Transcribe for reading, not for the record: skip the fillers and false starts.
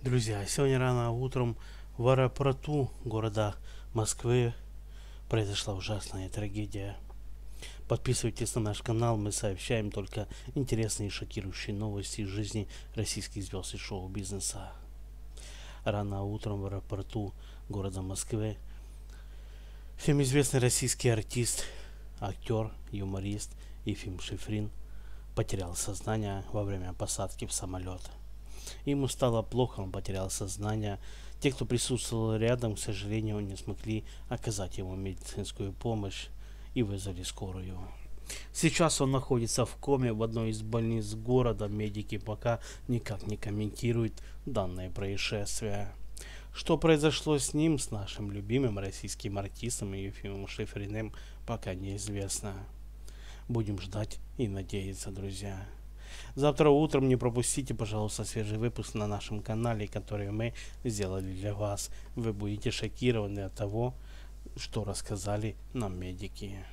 Друзья, сегодня рано утром в аэропорту города Москвы произошла ужасная трагедия. Подписывайтесь на наш канал, мы сообщаем только интересные и шокирующие новости из жизни российских звезд и шоу-бизнеса. Рано утром в аэропорту города Москвы всем известный российский артист, актер, юморист Ефим Шифрин потерял сознание во время посадки в самолет. Ему стало плохо, он потерял сознание. Те, кто присутствовал рядом, к сожалению, не смогли оказать ему медицинскую помощь и вызвали скорую. Сейчас он находится в коме в одной из больниц города. Медики пока никак не комментируют данное происшествие. Что произошло с ним, с нашим любимым российским артистом Ефимом Шифриным, пока неизвестно. Будем ждать и надеяться, друзья. Завтра утром не пропустите, пожалуйста, свежий выпуск на нашем канале, который мы сделали для вас. Вы будете шокированы от того, что рассказали нам медики.